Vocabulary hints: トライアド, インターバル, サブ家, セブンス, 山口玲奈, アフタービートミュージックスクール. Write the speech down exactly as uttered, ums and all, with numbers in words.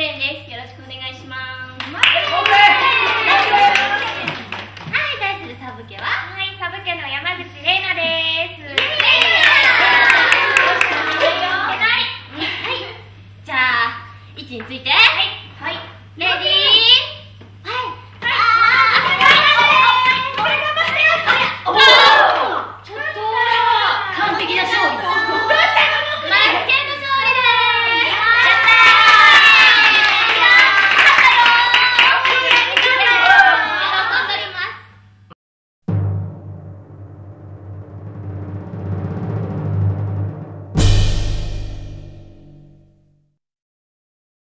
れんです。よろしくお願いします。はい、対するサブ家は、はい、サブ家の山口玲奈です。レイナ。はい、じゃあ、位置について。